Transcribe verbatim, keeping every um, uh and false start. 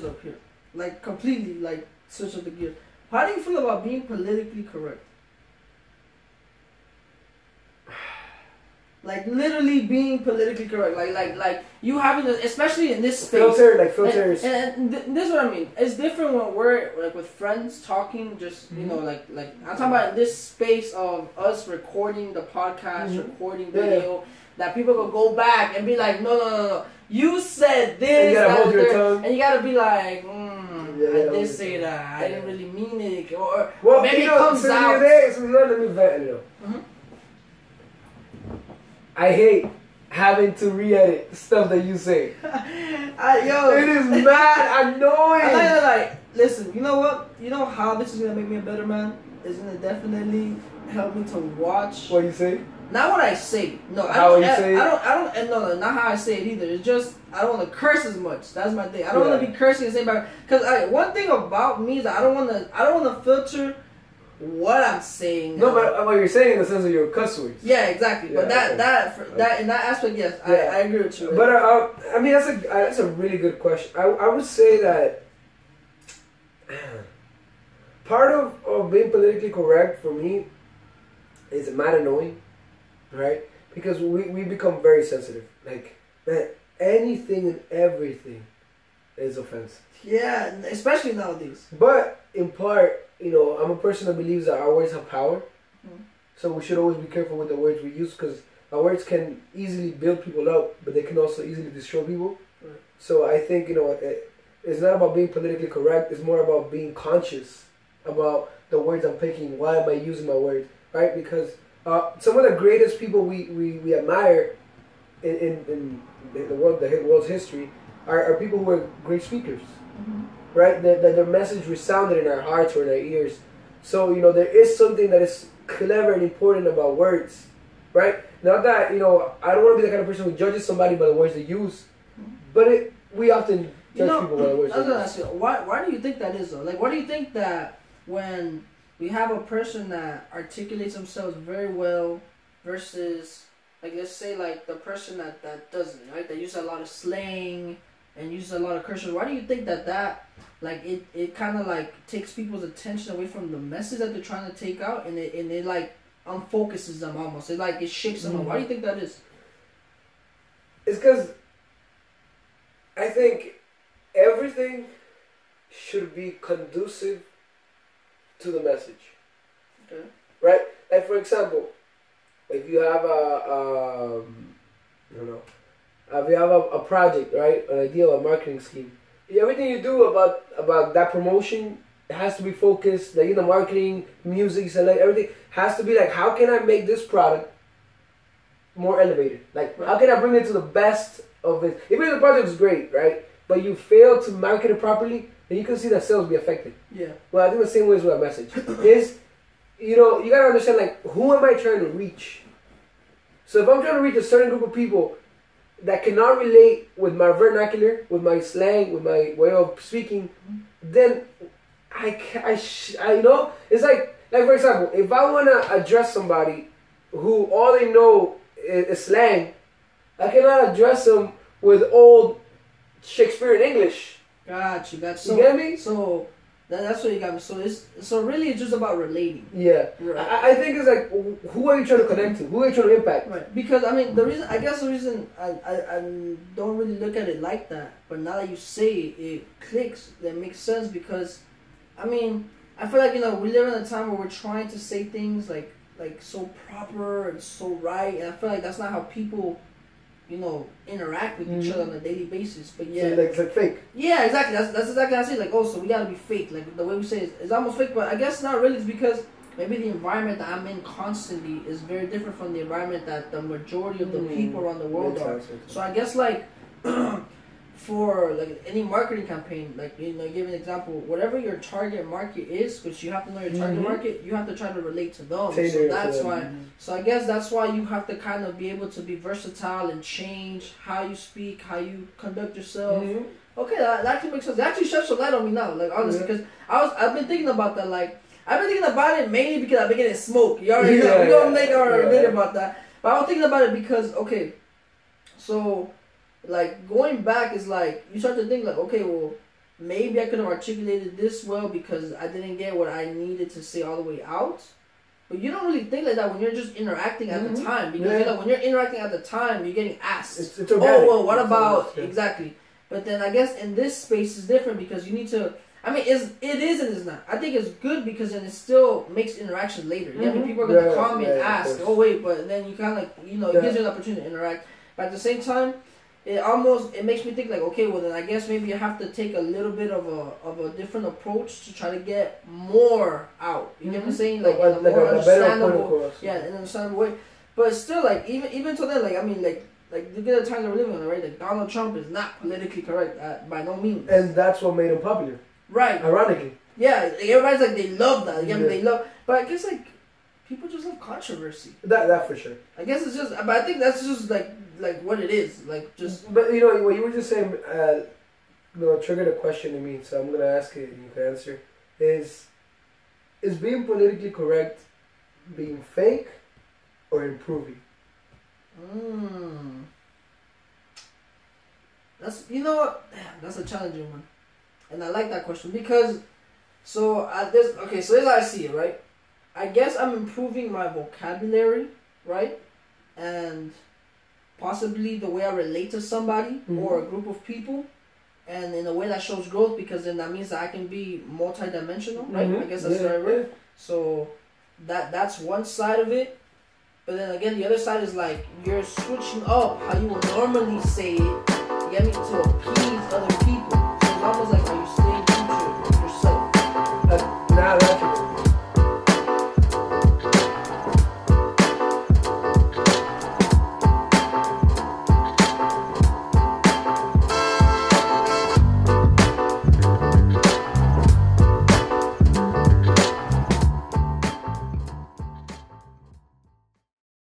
gears up here. Like, completely, like, switch up the gears. How do you feel about being politically correct? Like, literally being politically correct. Like, like, like you having to, especially in this space. Filter, like filters. And, and th this is what I mean. It's different when we're, like, with friends talking, just, you mm-hmm. know, like, like, I'm talking about in this space of us recording the podcast, mm-hmm. recording video, yeah. that people will go back and be like, no, no, no, no. You said this. You gotta hold your tongue. And you gotta be like, mm. Yeah, I did say that. Yeah. I didn't really mean it. Or, well, or maybe you know, it comes so out. Day, so know, let me vent a little. Mm-hmm. I hate having to re-edit stuff that you say. I, yo, it is mad annoying. I, like, listen, you know what? You know how this is gonna make me a better man? It's gonna definitely help me to watch. What you say? Not what I say. No, I how don't. You I, say I don't. I don't. I don't no, no, not how I say it either. It's just I don't want to curse as much. That's my thing. I don't yeah. want to be cursing and saying about because one thing about me is that I don't want to. I don't want to filter what I'm saying. No, but what you're saying in the sense of your cuss words. Yeah, exactly. Yeah, but that okay. that for, that in that aspect, yes, yeah. I, I agree with you. But uh, I mean, that's a that's a really good question. I I would say that part of of being politically correct for me is mad annoying. Right? Because we, we become very sensitive. Like, man, anything and everything is offensive. Yeah, especially nowadays. But, in part, you know, I'm a person that believes that our words have power. Mm. So we should always be careful with the words we use because our words can easily build people up, but they can also easily destroy people. Right. So I think, you know, it, it's not about being politically correct. It's more about being conscious about the words I'm picking. Why am I using my words? Right? Because... Uh, some of the greatest people we, we, we admire in, in, in the world, the world's history, are, are people who are great speakers, mm-hmm. right? That, that their message resounded in our hearts or in our ears. So, you know, there is something that is clever and important about words, right? Not that, you know, I don't want to be the kind of person who judges somebody by the words they use, but it, we often judge you know, people by the words they use. Why, why do you think that is, though? Like, why do you think that when... we have a person that articulates themselves very well versus, like, let's say, like, the person that, that doesn't, right? That uses a lot of slang and uses a lot of curses. Why do you think that that, like, it, it kind of, like, takes people's attention away from the message that they're trying to take out and it, and it like, unfocuses them almost. It, like, it shakes them mm-hmm. up. Why do you think that is? It's because I think everything should be conducive to the message, okay. right? Like for example, if you have a, um, I don't know, if you have a, a project, right, an idea, a marketing scheme, everything you do about about that promotion has to be focused. Like in the marketing, music, select, everything has to be like, how can I make this product more elevated? Like how can I bring it to the best of it? Even if the project is great, right, but you fail to market it properly. And you can see that sales be affected. Yeah. Well, I think the same way is with a message. Is, you know, you got to understand, like, who am I trying to reach? So if I'm trying to reach a certain group of people that cannot relate with my vernacular, with my slang, with my way of speaking, then I, I, sh I you know, it's like, like, for example, if I want to address somebody who all they know is, is slang, I cannot address them with old Shakespearean English. Got you, got you. So, you get me? So that, that's what you got me. So it's so really it's just about relating. Yeah, right. I, I think it's like who are you trying to connect to? Who are you trying to impact? Right. Because I mean the reason I guess the reason I, I I don't really look at it like that, but now that you say it, it clicks. That makes sense because, I mean, I feel like you know we live in a time where we're trying to say things like like so proper and so right, and I feel like that's not how people. You know, interact with each other on a daily basis, but yeah, so like, it's like fake. Yeah, exactly. That's that's exactly how I say. Like, oh, so we gotta be fake. Like the way we say it, it's almost fake, but I guess not really. It's because maybe the environment that I'm in constantly is very different from the environment that the majority of the mm. people around the world yeah, are. Exactly. So I guess like for like any marketing campaign, like you know, give an example, whatever your target market is, which you have to know your target mm-hmm. market, you have to try to relate to them. Taylor, so that's why. Mm-hmm. So I guess that's why you have to kind of be able to be versatile and change how you speak, how you conduct yourself. Mm-hmm. Okay, that, that actually makes sense. That actually sheds a light on me now, like honestly, because mm-hmm. I was I've been thinking about that. Like I've been thinking about it mainly because I've been getting smoked. You already yeah, know. We yeah, don't make our yeah. video about that, but I was thinking about it because okay, so. Like, going back is like, you start to think, like, okay, well, Maybe I could have articulated this well because I didn't get what I needed to say all the way out. But you don't really think like that when you're just interacting at mm-hmm. the time. Because yeah. you're like, when you're interacting at the time, you're getting asked, it's, it's oh, well, what it's about... Yeah. Exactly. But then I guess in this space is different because you need to... I mean, it's, it is and it's not. I think it's good because then it still makes interaction later. Mm-hmm. Yeah, I mean, people are going to yeah, comment, yeah, yeah, ask, oh, wait, but then you kind of, like, you know, yeah. it gives you an opportunity to interact. But at the same time, it almost, it makes me think like, okay, well, then I guess maybe I have to take a little bit of a of a different approach to try to get more out. You mm-hmm. know what I'm saying? Like, well, in a more like understandable, a yeah, in an understandable way. But still, like, even even to then, like, I mean, like, Like, look at the time they're living in, right? Like, Donald Trump is not politically correct, uh, by no means. And that's what made him popular. Right. Ironically. Yeah, like, everybody's like, they love that. Like, yeah. I mean, they love... But I guess, like, people just love controversy. That that for sure. I guess it's just... But I think that's just, like, like what it is. Like, just... But, you know, what you were just saying, uh, you know, triggered a question to me, so I'm going to ask it and you can answer. Is, is being politically correct being fake or improving? Mm. That's, you know what, that's a challenging one, and I like that question because, so I, this okay, so as I see it, right, I guess I'm improving my vocabulary, right, and possibly the way I relate to somebody mm-hmm. or a group of people, and in a way that shows growth because then that means that I can be multi-dimensional, right? Mm-hmm. I guess that's yeah. the right word. So that that's one side of it. But then again, the other side is like, you're switching up how you would normally say it, you get me, to appease other people. So it's almost like